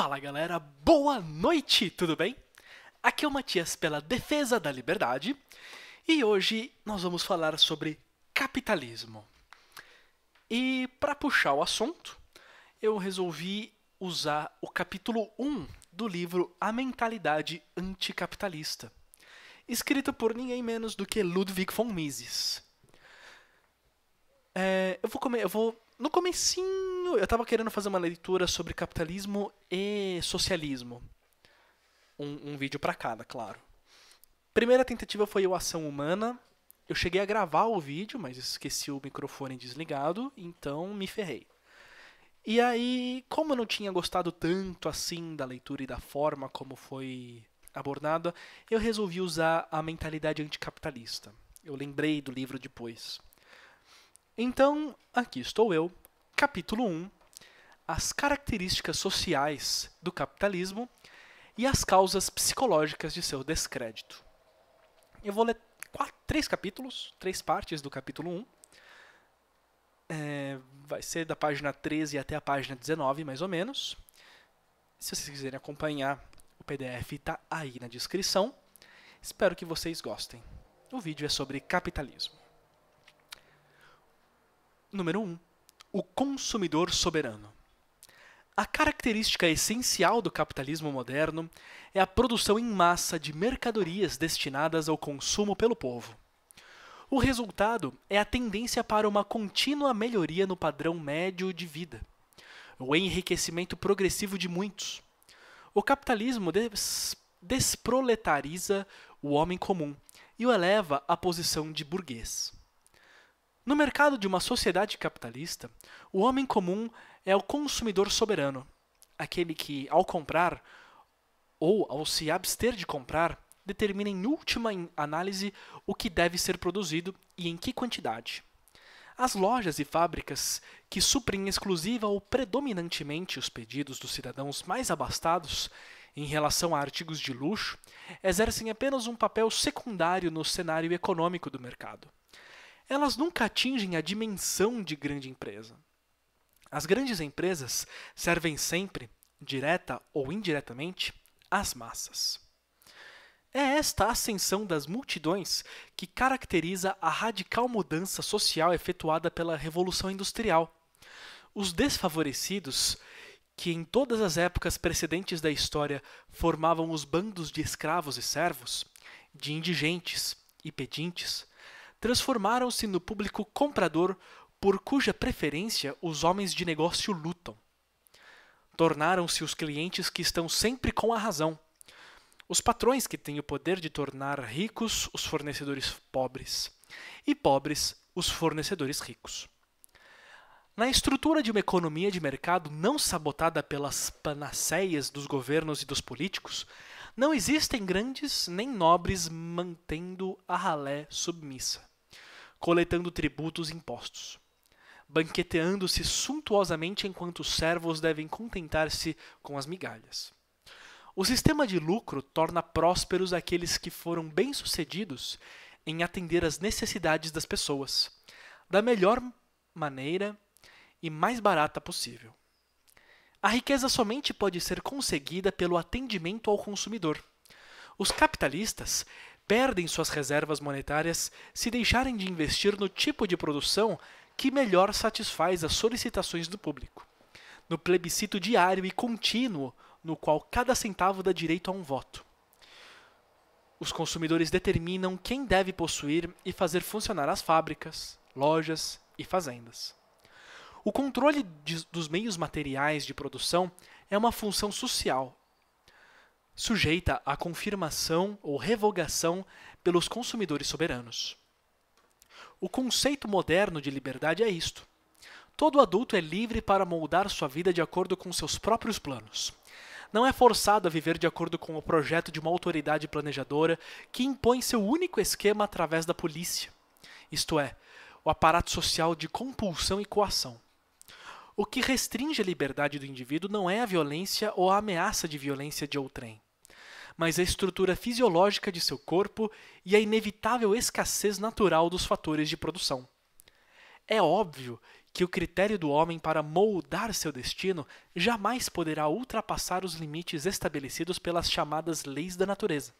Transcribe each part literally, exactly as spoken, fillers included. Fala galera, boa noite, tudo bem? Aqui é o Matias pela Defesa da Liberdade e hoje nós vamos falar sobre capitalismo. E para puxar o assunto, eu resolvi usar o capítulo um do livro A Mentalidade Anticapitalista, escrito por ninguém menos do que Ludwig von Mises. É, eu vou comer, eu vou no comecinho, eu estava querendo fazer uma leitura sobre capitalismo e socialismo. Um, um vídeo para cada, claro. Primeira tentativa foi o Ação Humana. Eu cheguei a gravar o vídeo, mas esqueci o microfone desligado, então me ferrei. E aí, como eu não tinha gostado tanto assim da leitura e da forma como foi abordada, eu resolvi usar A Mentalidade Anticapitalista. Eu lembrei do livro depois. Então, aqui estou eu, capítulo um, as características sociais do capitalismo e as causas psicológicas de seu descrédito. Eu vou ler quatro, três capítulos, três partes do capítulo um. É, vai ser da página treze até a página dezenove, mais ou menos. Se vocês quiserem acompanhar, o P D F está aí na descrição. Espero que vocês gostem. O vídeo é sobre capitalismo. Número um. O consumidor soberano. A característica essencial do capitalismo moderno é a produção em massa de mercadorias destinadas ao consumo pelo povo. O resultado é a tendência para uma contínua melhoria no padrão médio de vida, o enriquecimento progressivo de muitos. O capitalismo des- desproletariza o homem comum e o eleva à posição de burguês. No mercado de uma sociedade capitalista, o homem comum é o consumidor soberano, aquele que, ao comprar ou ao se abster de comprar, determina em última análise o que deve ser produzido e em que quantidade. As lojas e fábricas que suprem exclusiva ou predominantemente os pedidos dos cidadãos mais abastados em relação a artigos de luxo exercem apenas um papel secundário no cenário econômico do mercado. Elas nunca atingem a dimensão de grande empresa. As grandes empresas servem sempre, direta ou indiretamente, às massas. É esta ascensão das multidões que caracteriza a radical mudança social efetuada pela Revolução Industrial. Os desfavorecidos, que em todas as épocas precedentes da história formavam os bandos de escravos e servos, de indigentes e pedintes, transformaram-se no público comprador por cuja preferência os homens de negócio lutam. Tornaram-se os clientes que estão sempre com a razão, os patrões que têm o poder de tornar ricos os fornecedores pobres e pobres os fornecedores ricos. Na estrutura de uma economia de mercado não sabotada pelas panaceias dos governos e dos políticos, não existem grandes nem nobres mantendo a ralé submissa, coletando tributos e impostos, banqueteando-se suntuosamente enquanto os servos devem contentar-se com as migalhas. O sistema de lucro torna prósperos aqueles que foram bem-sucedidos em atender às necessidades das pessoas, da melhor maneira e mais barata possível. A riqueza somente pode ser conseguida pelo atendimento ao consumidor. Os capitalistas perdem suas reservas monetárias se deixarem de investir no tipo de produção que melhor satisfaz as solicitações do público, no plebiscito diário e contínuo no qual cada centavo dá direito a um voto. Os consumidores determinam quem deve possuir e fazer funcionar as fábricas, lojas e fazendas. O controle de, dos meios materiais de produção é uma função social, sujeita à confirmação ou revogação pelos consumidores soberanos. O conceito moderno de liberdade é isto. Todo adulto é livre para moldar sua vida de acordo com seus próprios planos. Não é forçado a viver de acordo com o projeto de uma autoridade planejadora que impõe seu único esquema através da polícia, isto é, o aparato social de compulsão e coação. O que restringe a liberdade do indivíduo não é a violência ou a ameaça de violência de outrem, mas a estrutura fisiológica de seu corpo e a inevitável escassez natural dos fatores de produção. É óbvio que o critério do homem para moldar seu destino jamais poderá ultrapassar os limites estabelecidos pelas chamadas leis da natureza.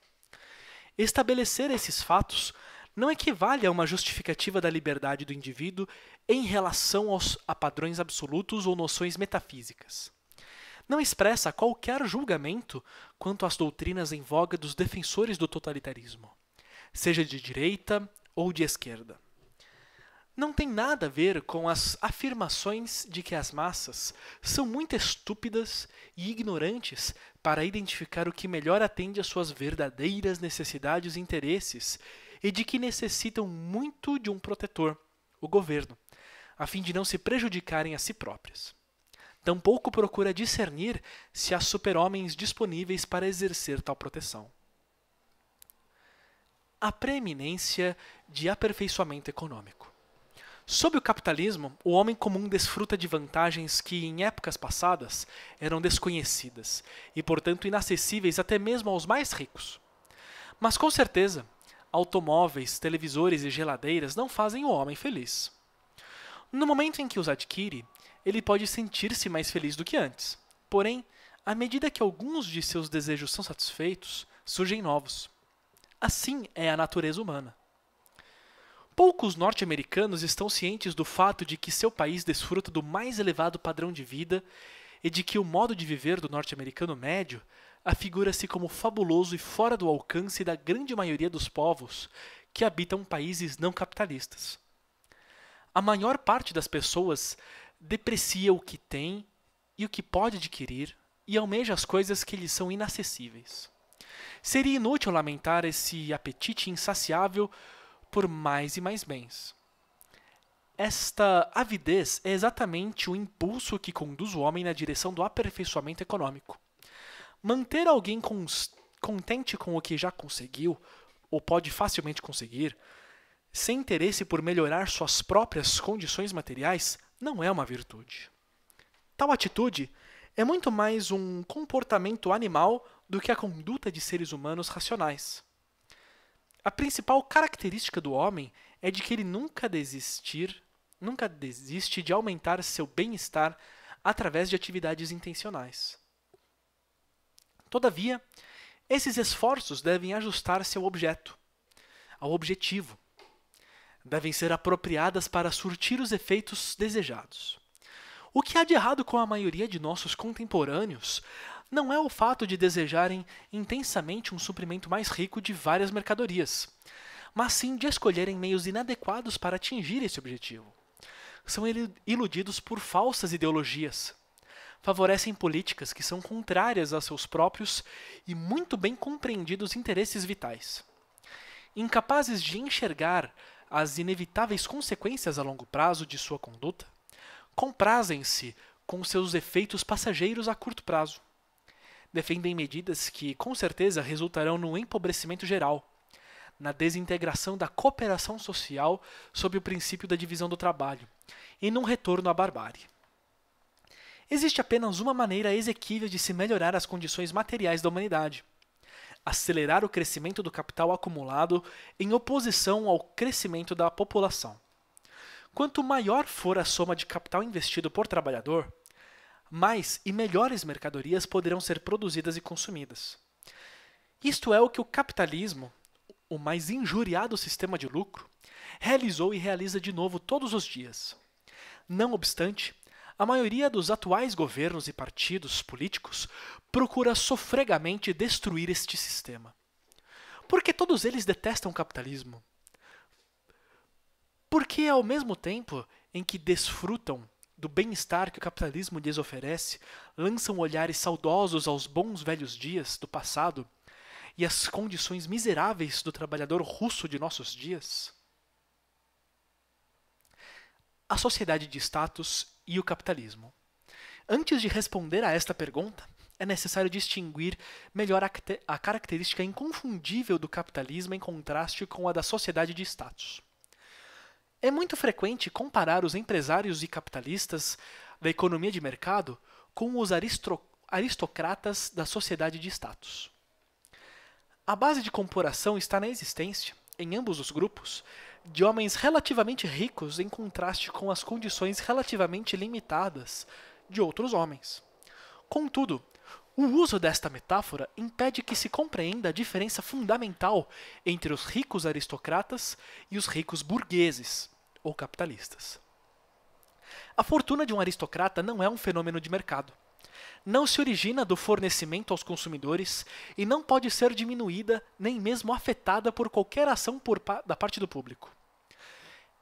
Estabelecer esses fatos não equivale a uma justificativa da liberdade do indivíduo em relação aos, a padrões absolutos ou noções metafísicas. Não expressa qualquer julgamento quanto às doutrinas em voga dos defensores do totalitarismo, seja de direita ou de esquerda. Não tem nada a ver com as afirmações de que as massas são muito estúpidas e ignorantes para identificar o que melhor atende às suas verdadeiras necessidades e interesses e de que necessitam muito de um protetor, o governo, a fim de não se prejudicarem a si próprias. Tampouco procura discernir se há super-homens disponíveis para exercer tal proteção. A preeminência de aperfeiçoamento econômico. Sob o capitalismo, o homem comum desfruta de vantagens que, em épocas passadas, eram desconhecidas e, portanto, inacessíveis até mesmo aos mais ricos. Mas, com certeza, automóveis, televisores e geladeiras não fazem o homem feliz. No momento em que os adquire, ele pode sentir-se mais feliz do que antes. Porém, à medida que alguns de seus desejos são satisfeitos, surgem novos. Assim é a natureza humana. Poucos norte-americanos estão cientes do fato de que seu país desfruta do mais elevado padrão de vida e de que o modo de viver do norte-americano médio afigura-se como fabuloso e fora do alcance da grande maioria dos povos que habitam países não capitalistas. A maior parte das pessoas deprecia o que tem e o que pode adquirir e almeja as coisas que lhes são inacessíveis. Seria inútil lamentar esse apetite insaciável por mais e mais bens. Esta avidez é exatamente o impulso que conduz o homem na direção do aperfeiçoamento econômico. Manter alguém contente com o que já conseguiu, ou pode facilmente conseguir, sem interesse por melhorar suas próprias condições materiais, não é uma virtude. Tal atitude é muito mais um comportamento animal do que a conduta de seres humanos racionais. A principal característica do homem é de que ele nunca desistir, nunca desiste de aumentar seu bem-estar através de atividades intencionais. Todavia, esses esforços devem ajustar-se ao objeto, ao objetivo. Devem ser apropriadas para surtir os efeitos desejados. O que há de errado com a maioria de nossos contemporâneos não é o fato de desejarem intensamente um suprimento mais rico de várias mercadorias, mas sim de escolherem meios inadequados para atingir esse objetivo. São iludidos por falsas ideologias. Favorecem políticas que são contrárias a seus próprios e muito bem compreendidos interesses vitais. Incapazes de enxergar as inevitáveis consequências a longo prazo de sua conduta, comprazem-se com seus efeitos passageiros a curto prazo. Defendem medidas que, com certeza, resultarão no empobrecimento geral, na desintegração da cooperação social sob o princípio da divisão do trabalho e num retorno à barbárie. Existe apenas uma maneira exequível de se melhorar as condições materiais da humanidade: acelerar o crescimento do capital acumulado em oposição ao crescimento da população. Quanto maior for a soma de capital investido por trabalhador, mais e melhores mercadorias poderão ser produzidas e consumidas. Isto é o que o capitalismo, o mais injuriado sistema de lucro, realizou e realiza de novo todos os dias. Não obstante, a maioria dos atuais governos e partidos políticos procura sofregamente destruir este sistema. Porque todos eles detestam o capitalismo. Porque, ao mesmo tempo em que desfrutam do bem-estar que o capitalismo lhes oferece, lançam olhares saudosos aos bons velhos dias do passado e às condições miseráveis do trabalhador russo de nossos dias. A sociedade de status e o capitalismo. Antes de responder a esta pergunta, é necessário distinguir melhor a característica inconfundível do capitalismo em contraste com a da sociedade de status. É muito frequente comparar os empresários e capitalistas da economia de mercado com os aristocratas da sociedade de status. A base de comparação está na existência, em ambos os grupos, de homens relativamente ricos em contraste com as condições relativamente limitadas de outros homens. Contudo, o uso desta metáfora impede que se compreenda a diferença fundamental entre os ricos aristocratas e os ricos burgueses, ou capitalistas. A fortuna de um aristocrata não é um fenômeno de mercado. Não se origina do fornecimento aos consumidores e não pode ser diminuída nem mesmo afetada por qualquer ação por pa- da parte do público.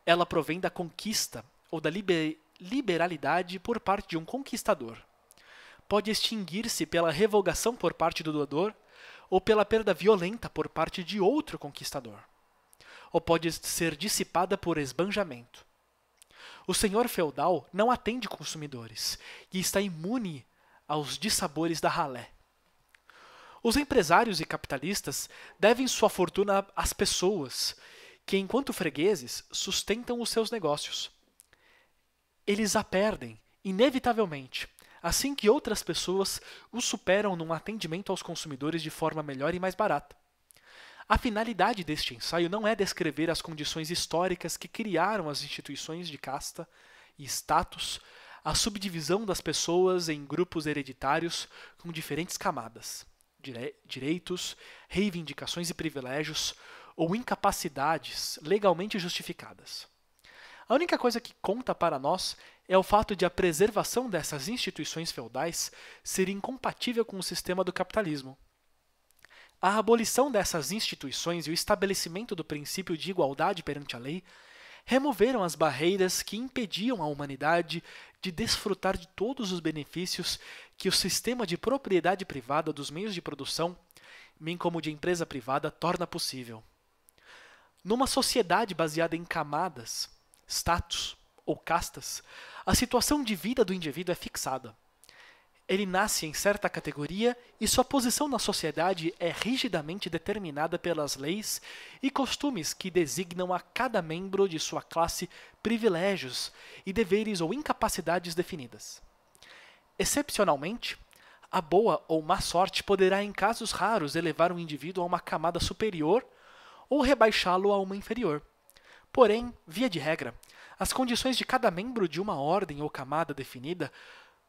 Ela provém da conquista ou da liber- liberalidade por parte de um conquistador. Pode extinguir-se pela revogação por parte do doador ou pela perda violenta por parte de outro conquistador. Ou pode ser dissipada por esbanjamento. O senhor feudal não atende consumidores e está imune aos dissabores da ralé. Os empresários e capitalistas devem sua fortuna às pessoas que, enquanto fregueses, sustentam os seus negócios. Eles a perdem, inevitavelmente, assim que outras pessoas os superam num atendimento aos consumidores de forma melhor e mais barata. A finalidade deste ensaio não é descrever as condições históricas que criaram as instituições de casta e status, a subdivisão das pessoas em grupos hereditários com diferentes camadas, dire- direitos, reivindicações e privilégios ou incapacidades legalmente justificadas. A única coisa que conta para nós é o fato de a preservação dessas instituições feudais ser incompatível com o sistema do capitalismo. A abolição dessas instituições e o estabelecimento do princípio de igualdade perante a lei removeram as barreiras que impediam a humanidade de desfrutar de todos os benefícios que o sistema de propriedade privada dos meios de produção, bem como de empresa privada, torna possível. Numa sociedade baseada em camadas, status ou castas, a situação de vida do indivíduo é fixada. Ele nasce em certa categoria e sua posição na sociedade é rigidamente determinada pelas leis e costumes que designam a cada membro de sua classe privilégios e deveres ou incapacidades definidas. Excepcionalmente, a boa ou má sorte poderá, em casos raros, elevar um indivíduo a uma camada superior ou rebaixá-lo a uma inferior. Porém, via de regra, as condições de cada membro de uma ordem ou camada definida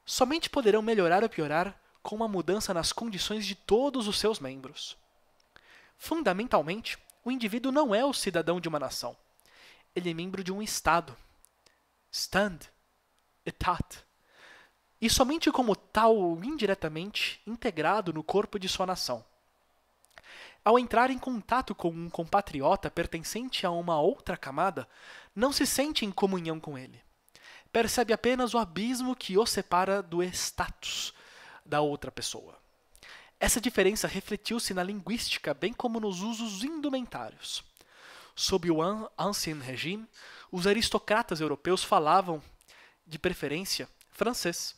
somente poderão melhorar ou piorar com uma mudança nas condições de todos os seus membros. Fundamentalmente, o indivíduo não é o cidadão de uma nação. Ele é membro de um Estado. Stand, Etat. E somente como tal ou indiretamente integrado no corpo de sua nação. Ao entrar em contato com um compatriota pertencente a uma outra camada, não se sente em comunhão com ele. Percebe apenas o abismo que o separa do status da outra pessoa. Essa diferença refletiu-se na linguística, bem como nos usos indumentários. Sob o Ancien Régime, os aristocratas europeus falavam, de preferência, francês.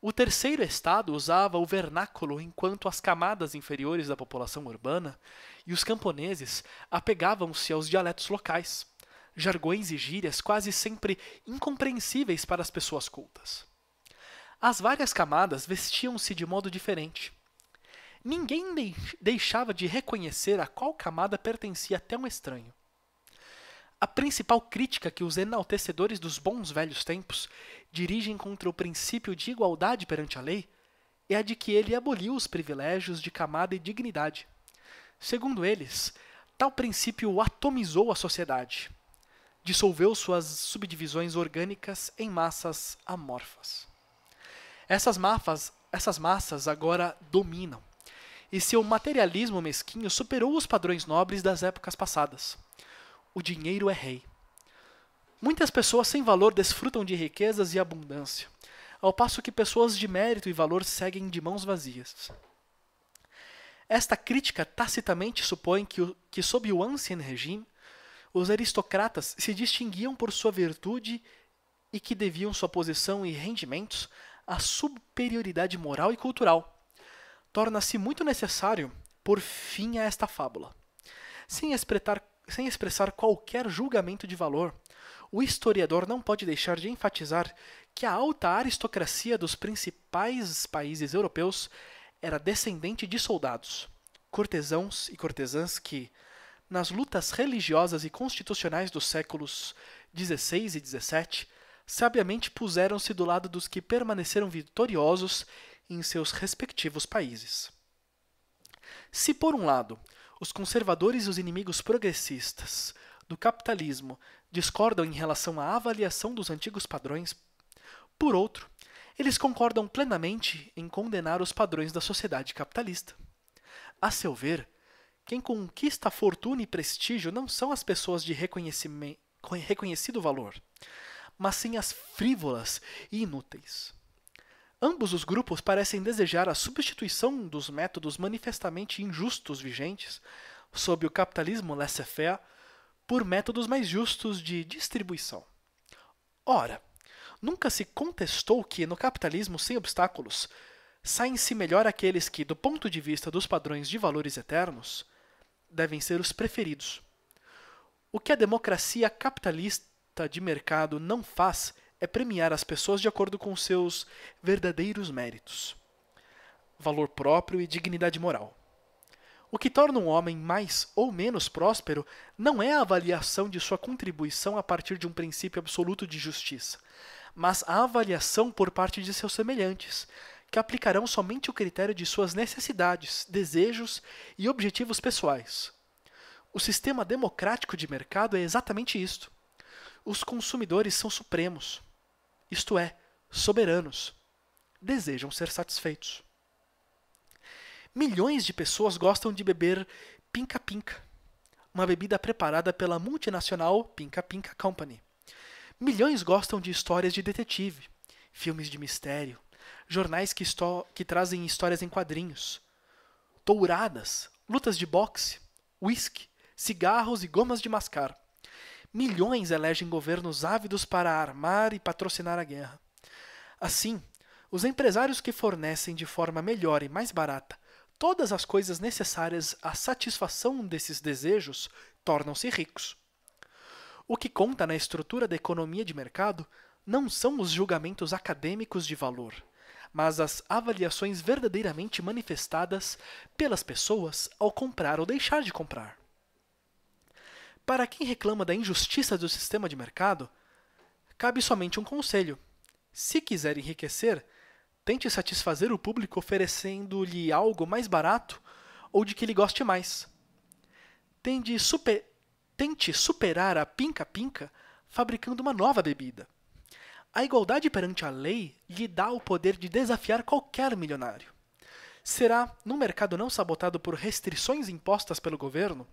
O terceiro estado usava o vernáculo, enquanto as camadas inferiores da população urbana e os camponeses apegavam-se aos dialetos locais. Jargões e gírias quase sempre incompreensíveis para as pessoas cultas. As várias camadas vestiam-se de modo diferente. Ninguém de- deixava de reconhecer a qual camada pertencia até um estranho. A principal crítica que os enaltecedores dos bons velhos tempos dirigem contra o princípio de igualdade perante a lei é a de que ele aboliu os privilégios de camada e dignidade. Segundo eles, tal princípio atomizou a sociedade. Dissolveu suas subdivisões orgânicas em massas amorfas. Essas, mafas, essas massas agora dominam, e seu materialismo mesquinho superou os padrões nobres das épocas passadas. O dinheiro é rei. Muitas pessoas sem valor desfrutam de riquezas e abundância, ao passo que pessoas de mérito e valor seguem de mãos vazias. Esta crítica tacitamente supõe que, o, que sob o Ancien Régime, os aristocratas se distinguiam por sua virtude e que deviam sua posição e rendimentos à superioridade moral e cultural. Torna-se muito necessário pôr fim a esta fábula. Sem expressar, sem expressar qualquer julgamento de valor, o historiador não pode deixar de enfatizar que a alta aristocracia dos principais países europeus era descendente de soldados, cortesãos e cortesãs que, nas lutas religiosas e constitucionais dos séculos dezesseis e dezessete, sabiamente puseram-se do lado dos que permaneceram vitoriosos em seus respectivos países. Se, por um lado, os conservadores e os inimigos progressistas do capitalismo discordam em relação à avaliação dos antigos padrões, por outro, eles concordam plenamente em condenar os padrões da sociedade capitalista. A seu ver, quem conquista fortuna e prestígio não são as pessoas de reconhecido valor, mas sim as frívolas e inúteis. Ambos os grupos parecem desejar a substituição dos métodos manifestamente injustos vigentes, sob o capitalismo laissez-faire, por métodos mais justos de distribuição. Ora, nunca se contestou que, no capitalismo sem obstáculos, saem-se melhor aqueles que, do ponto de vista dos padrões de valores eternos, devem ser os preferidos. O que a democracia capitalista de mercado não faz é premiar as pessoas de acordo com seus verdadeiros méritos, valor próprio e dignidade moral. O que torna um homem mais ou menos próspero não é a avaliação de sua contribuição a partir de um princípio absoluto de justiça, mas a avaliação por parte de seus semelhantes, que aplicarão somente o critério de suas necessidades, desejos e objetivos pessoais. O sistema democrático de mercado é exatamente isto. Os consumidores são supremos, isto é, soberanos. Desejam ser satisfeitos. Milhões de pessoas gostam de beber Pinka Pinka, uma bebida preparada pela multinacional Pinka Pinka Company. Milhões gostam de histórias de detetive, filmes de mistério, jornais que, que trazem histórias em quadrinhos, touradas, lutas de boxe, uísque, cigarros e gomas de mascar. Milhões elegem governos ávidos para armar e patrocinar a guerra. Assim, os empresários que fornecem de forma melhor e mais barata todas as coisas necessárias à satisfação desses desejos tornam-se ricos. O que conta na estrutura da economia de mercado não são os julgamentos acadêmicos de valor, mas as avaliações verdadeiramente manifestadas pelas pessoas ao comprar ou deixar de comprar. Para quem reclama da injustiça do sistema de mercado, cabe somente um conselho. Se quiser enriquecer, tente satisfazer o público oferecendo-lhe algo mais barato ou de que ele goste mais. Tente, super... Tente superar a pinca-pinca fabricando uma nova bebida. A igualdade perante a lei lhe dá o poder de desafiar qualquer milionário. Será, num mercado não sabotado por restrições impostas pelo governo,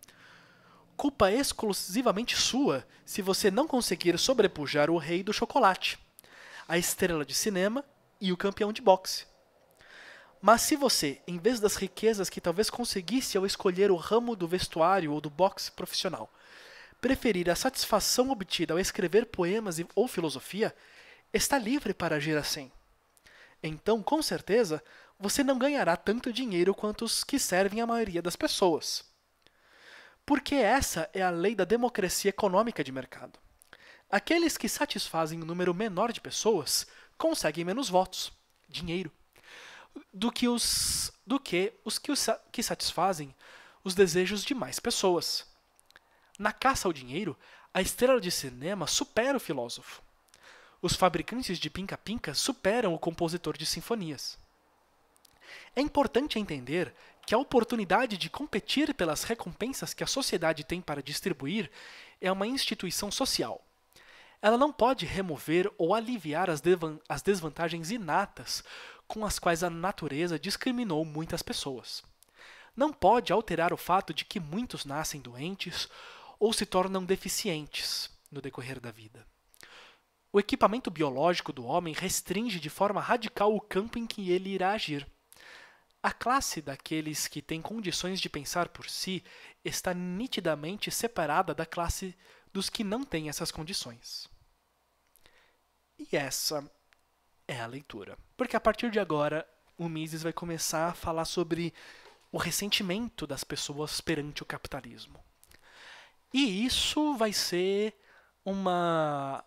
culpa exclusivamente sua se você não conseguir sobrepujar o rei do chocolate, a estrela de cinema e o campeão de boxe. Mas se você, em vez das riquezas que talvez conseguisse ao escolher o ramo do vestuário ou do boxe profissional, preferir a satisfação obtida ao escrever poemas ou filosofia, está livre para agir assim. Então, com certeza, você não ganhará tanto dinheiro quanto os que servem a maioria das pessoas. Porque essa é a lei da democracia econômica de mercado. Aqueles que satisfazem um número menor de pessoas conseguem menos votos, dinheiro, do que os, do que, os que, os, que satisfazem os desejos de mais pessoas. Na caça ao dinheiro, a estrela de cinema supera o filósofo. Os fabricantes de pinca-pinca superam o compositor de sinfonias. É importante entender que a oportunidade de competir pelas recompensas que a sociedade tem para distribuir é uma instituição social. Ela não pode remover ou aliviar as, as desvantagens inatas com as quais a natureza discriminou muitas pessoas. Não pode alterar o fato de que muitos nascem doentes ou se tornam deficientes no decorrer da vida. O equipamento biológico do homem restringe de forma radical o campo em que ele irá agir. A classe daqueles que têm condições de pensar por si está nitidamente separada da classe dos que não têm essas condições. E essa é a leitura. Porque a partir de agora, o Mises vai começar a falar sobre o ressentimento das pessoas perante o capitalismo. E isso vai ser uma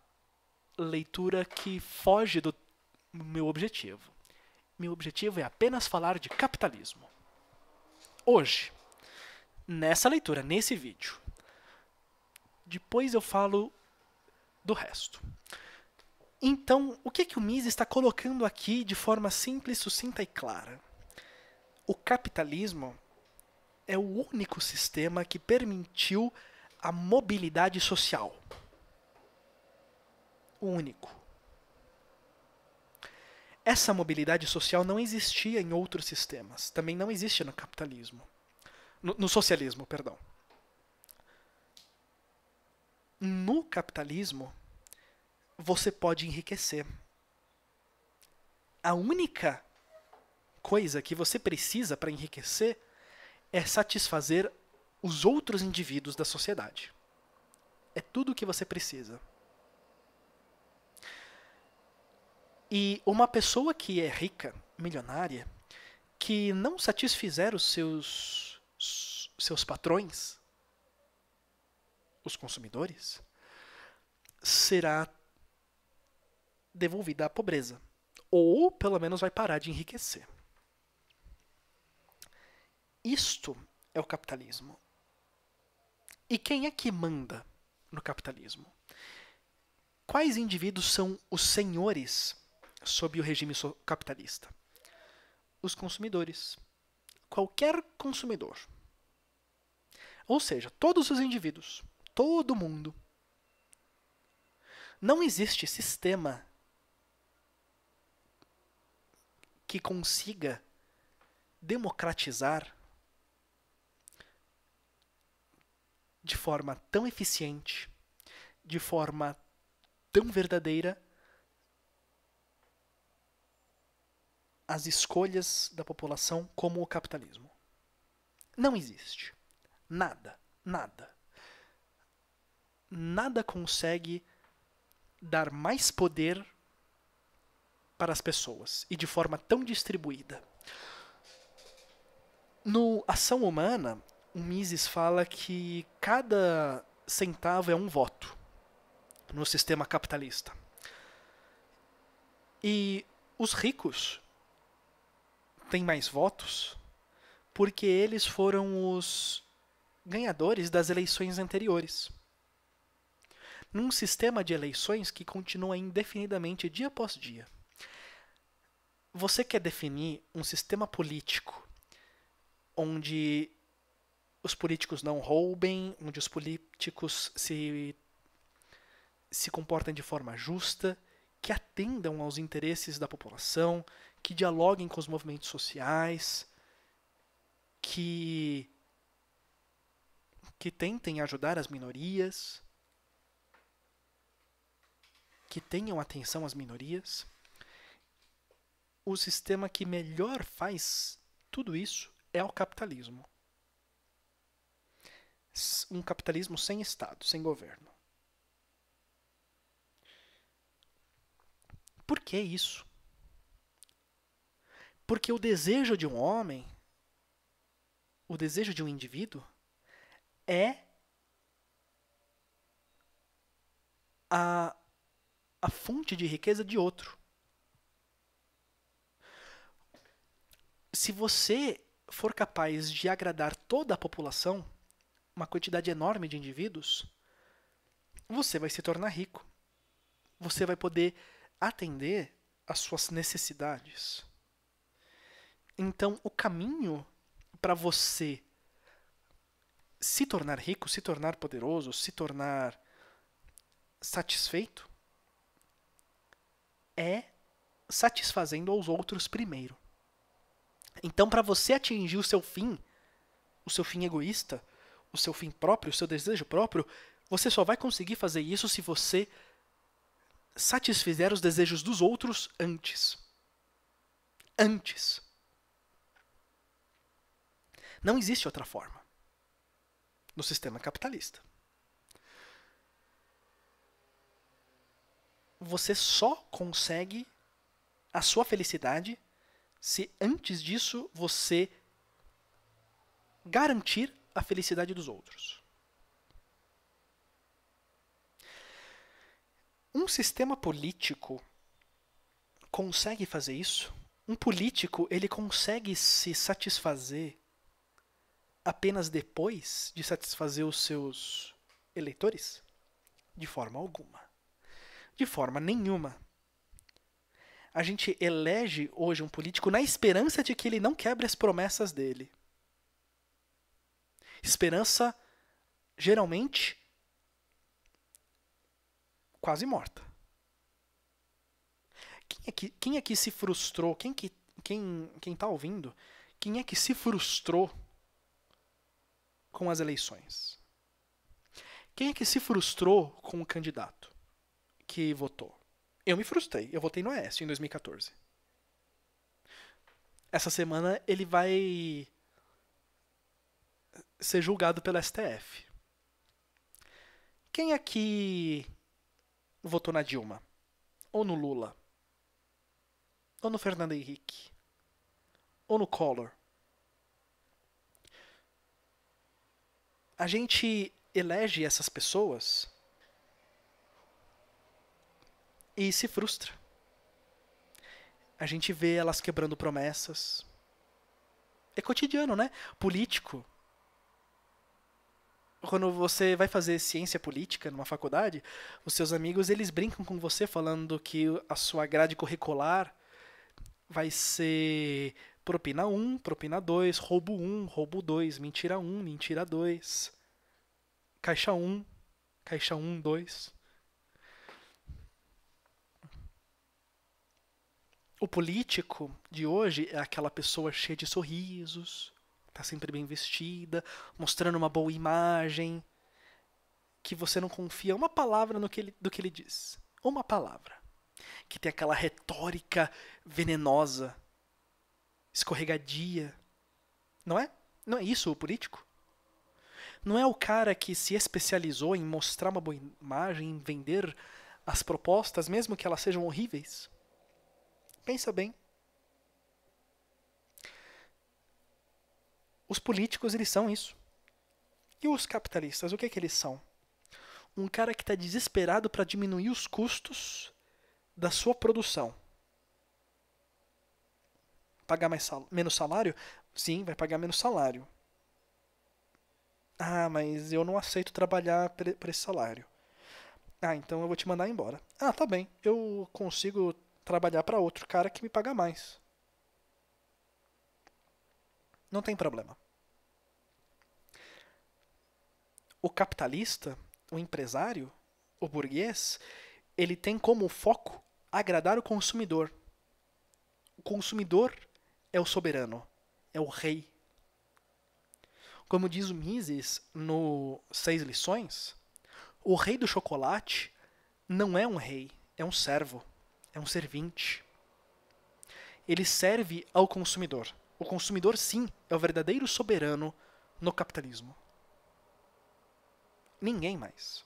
leitura que foge do meu objetivo. Meu objetivo é apenas falar de capitalismo. Hoje, nessa leitura, nesse vídeo. Depois eu falo do resto. Então, o que, que o Mises está colocando aqui de forma simples, sucinta e clara? O capitalismo é o único sistema que permitiu a mobilidade social. O único. Essa mobilidade social não existia em outros sistemas. Também não existe no capitalismo. No, no socialismo, perdão. No capitalismo, você pode enriquecer. A única coisa que você precisa para enriquecer é satisfazer os outros indivíduos da sociedade. É tudo o que você precisa. E uma pessoa que é rica, milionária, que não satisfizer os seus, seus patrões, os consumidores, será devolvida à pobreza. Ou, pelo menos, vai parar de enriquecer. Isto é o capitalismo. E quem é que manda no capitalismo? Quais indivíduos são os senhores sob o regime capitalista? Os consumidores. Qualquer consumidor. Ou seja, todos os indivíduos. Todo mundo. Não existe sistema que consiga democratizar de forma tão eficiente, de forma tão verdadeira, as escolhas da população como o capitalismo. Não existe. Nada, nada. Nada consegue dar mais poder para as pessoas e de forma tão distribuída. No Ação Humana, o Mises fala que cada centavo é um voto no sistema capitalista. E os ricos têm mais votos porque eles foram os ganhadores das eleições anteriores. Num sistema de eleições que continua indefinidamente dia após dia. Você quer definir um sistema político onde os políticos não roubem, onde os políticos se, se comportem de forma justa, que atendam aos interesses da população, que dialoguem com os movimentos sociais, que, que tentem ajudar as minorias, que tenham atenção às minorias. O sistema que melhor faz tudo isso é o capitalismo. Um capitalismo sem Estado, sem governo. Por que isso? Porque o desejo de um homem, o desejo de um indivíduo, é a, a fonte de riqueza de outro. Se você for capaz de agradar toda a população, uma quantidade enorme de indivíduos, você vai se tornar rico. Você vai poder atender às suas necessidades. Então, o caminho para você se tornar rico, se tornar poderoso, se tornar satisfeito, é satisfazendo aos outros primeiro. Então, para você atingir o seu fim, o seu fim egoísta, o seu fim próprio, o seu desejo próprio, você só vai conseguir fazer isso se você satisfizer os desejos dos outros antes. Antes. Não existe outra forma no sistema capitalista. Você só consegue a sua felicidade se antes disso você garantir a felicidade dos outros. Um sistema político consegue fazer isso? Um político, ele consegue se satisfazer apenas depois de satisfazer os seus eleitores? De forma alguma. De forma nenhuma. A gente elege hoje um político na esperança de que ele não quebre as promessas dele. Esperança, geralmente, quase morta. Quem é que, quem é que se frustrou? Quem que, quem, quem tá ouvindo? Quem é que se frustrou com as eleições? Quem é que se frustrou com o candidato que votou? Eu me frustrei. Eu votei no Aécio em dois mil e quatorze. Essa semana ele vai ser julgado pelo S T F. Quem é que votou na Dilma? Ou no Lula? Ou no Fernando Henrique? Ou no Collor? A gente elege essas pessoas e se frustra. A gente vê elas quebrando promessas. É cotidiano, né? Político. Quando você vai fazer ciência política numa faculdade, os seus amigos eles brincam com você falando que a sua grade curricular vai ser propina um, propina dois, roubo um, roubo dois, mentira um, mentira dois, caixa um, caixa um, dois. O político de hoje é aquela pessoa cheia de sorrisos, tá sempre bem vestida, mostrando uma boa imagem, que você não confia uma palavra no que ele, do que ele diz. Uma palavra. Que tem aquela retórica venenosa, escorregadia. Não é? Não é isso o político? Não é o cara que se especializou em mostrar uma boa imagem, em vender as propostas, mesmo que elas sejam horríveis? Pensa bem. Os políticos, eles são isso. E os capitalistas, o que é que eles são? Um cara que está desesperado para diminuir os custos da sua produção. Pagar mais sal- menos salário? Sim, vai pagar menos salário. Ah, mas eu não aceito trabalhar por esse salário. Ah, então eu vou te mandar embora. Ah, tá bem, eu consigo trabalhar para outro cara que me paga mais. Não tem problema. O capitalista, o empresário, o burguês, ele tem como foco agradar o consumidor. O consumidor é o soberano, é o rei. Como diz o Mises no Seis Lições, o rei do chocolate não é um rei, é um servo, é um servinte. Ele serve ao consumidor. O consumidor, sim, é o verdadeiro soberano no capitalismo. Ninguém mais.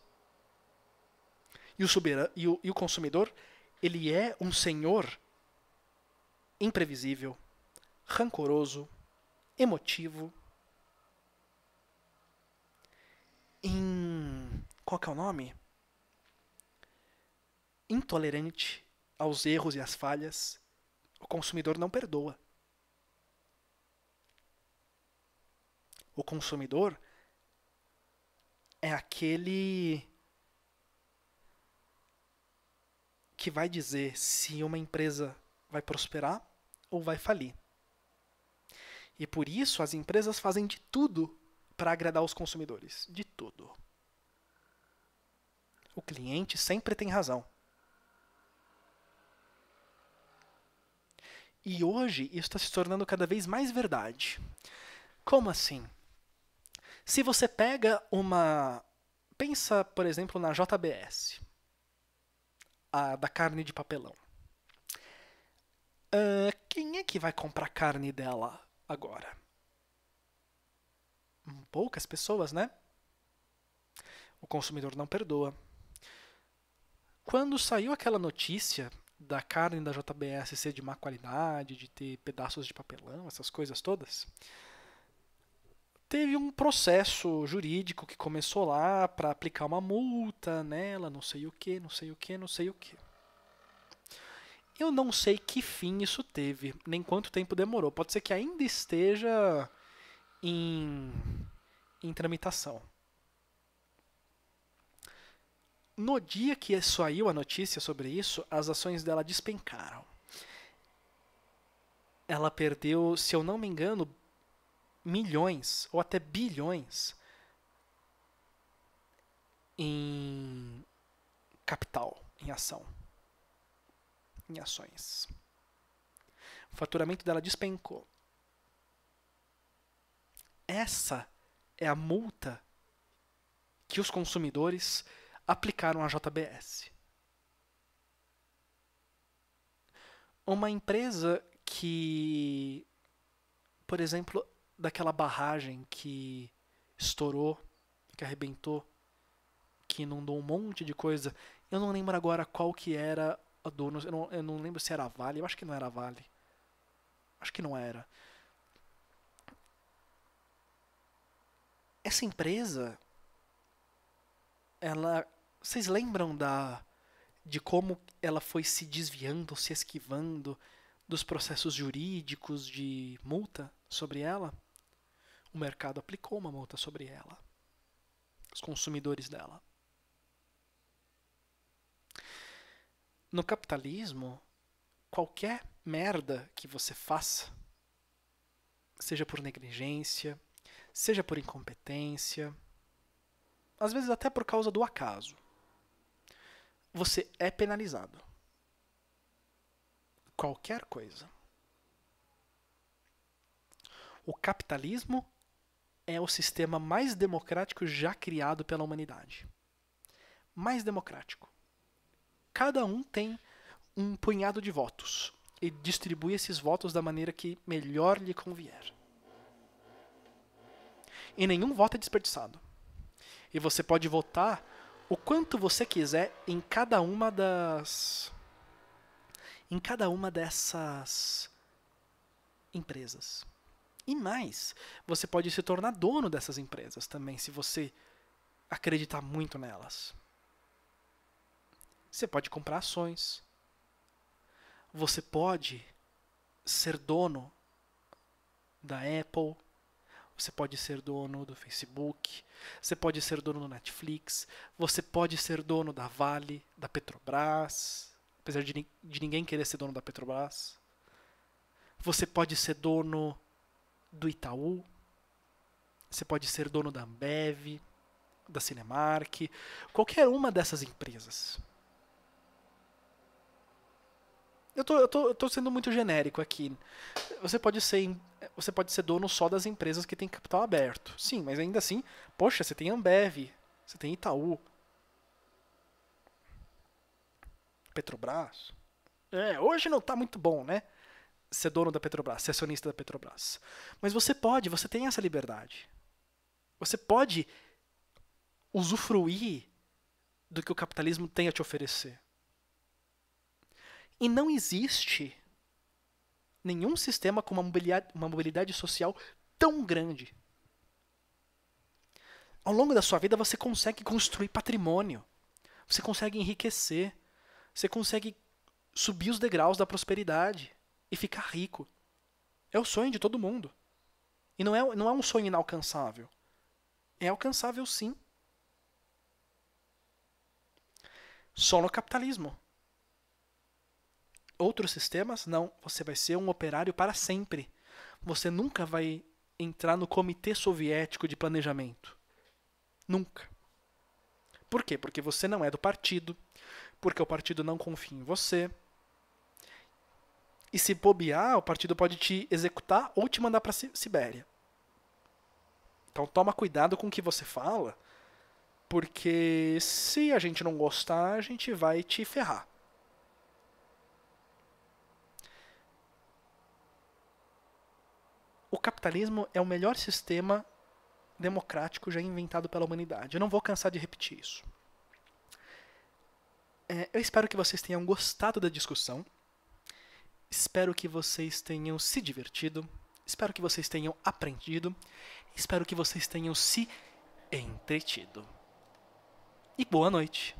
E o, soberano, e, o, e o consumidor, ele é um senhor imprevisível, rancoroso, emotivo. Em, qual que é o nome? Intolerante aos erros e às falhas. O consumidor não perdoa. O consumidor é aquele que vai dizer se uma empresa vai prosperar ou vai falir. E por isso as empresas fazem de tudo para agradar os consumidores. De tudo. O cliente sempre tem razão. E hoje isso está se tornando cada vez mais verdade. Como assim? Se você pega uma... Pensa, por exemplo, na J B S. A da carne de papelão. Uh, quem é que vai comprar carne dela agora? Poucas pessoas, né? O consumidor não perdoa. Quando saiu aquela notícia da carne da J B S ser de má qualidade, de ter pedaços de papelão, essas coisas todas, teve um processo jurídico que começou lá para aplicar uma multa nela, não sei o que, não sei o que, não sei o que. Eu não sei que fim isso teve, nem quanto tempo demorou. Pode ser que ainda esteja em, em tramitação. No dia que saiu a notícia sobre isso, as ações dela despencaram. Ela perdeu, se eu não me engano, milhões ou até bilhões em capital, em ação, em ações. O faturamento dela despencou. Essa é a multa que os consumidores aplicaram a J B S. Uma empresa que, por exemplo, daquela barragem que estourou, que arrebentou, que inundou um monte de coisa. Eu não lembro agora qual que era a dona, eu não, eu não lembro se era a Vale, eu acho que não era a Vale. Acho que não era. Essa empresa, ela... Vocês lembram da, de como ela foi se desviando, se esquivando dos processos jurídicos de multa sobre ela? O mercado aplicou uma multa sobre ela. Os consumidores dela. No capitalismo, qualquer merda que você faça, seja por negligência, seja por incompetência, às vezes até por causa do acaso, você é penalizado. Qualquer coisa. O capitalismo é o sistema mais democrático já criado pela humanidade. Mais democrático. Cada um tem um punhado de votos e distribui esses votos da maneira que melhor lhe convier. E nenhum voto é desperdiçado. E você pode votar o quanto você quiser em cada uma das em cada uma dessas empresas. E mais, você pode se tornar dono dessas empresas também, se você acreditar muito nelas. Você pode comprar ações. Você pode ser dono da Apple. Você pode ser dono do Facebook, você pode ser dono do Netflix, você pode ser dono da Vale, da Petrobras, apesar de, de ninguém querer ser dono da Petrobras. Você pode ser dono do Itaú, você pode ser dono da Ambev, da Cinemark, qualquer uma dessas empresas. Eu tô, eu tô, eu tô sendo muito genérico aqui. Você pode ser, você pode ser dono só das empresas que têm capital aberto. Sim, mas ainda assim, poxa, você tem Ambev, você tem Itaú, Petrobras. É, hoje não tá muito bom, né? Ser dono da Petrobras, ser acionista da Petrobras. Mas você pode, você tem essa liberdade. Você pode usufruir do que o capitalismo tem a te oferecer. E não existe nenhum sistema com uma mobilidade, uma mobilidade social tão grande. Ao longo da sua vida você consegue construir patrimônio, você consegue enriquecer, você consegue subir os degraus da prosperidade e ficar rico. É o sonho de todo mundo. E não é, não é um sonho inalcançável. É alcançável, sim. Só no capitalismo. Outros sistemas, não. Você vai ser um operário para sempre. Você nunca vai entrar no Comitê Soviético de Planejamento. Nunca. Por quê? Porque você não é do partido, porque o partido não confia em você. E se bobear, o partido pode te executar ou te mandar para a Sibéria. Então toma cuidado com o que você fala, porque se a gente não gostar, a gente vai te ferrar. O capitalismo é o melhor sistema democrático já inventado pela humanidade. Eu não vou cansar de repetir isso. É, eu espero que vocês tenham gostado da discussão. Espero que vocês tenham se divertido. Espero que vocês tenham aprendido. Espero que vocês tenham se entretido. E boa noite.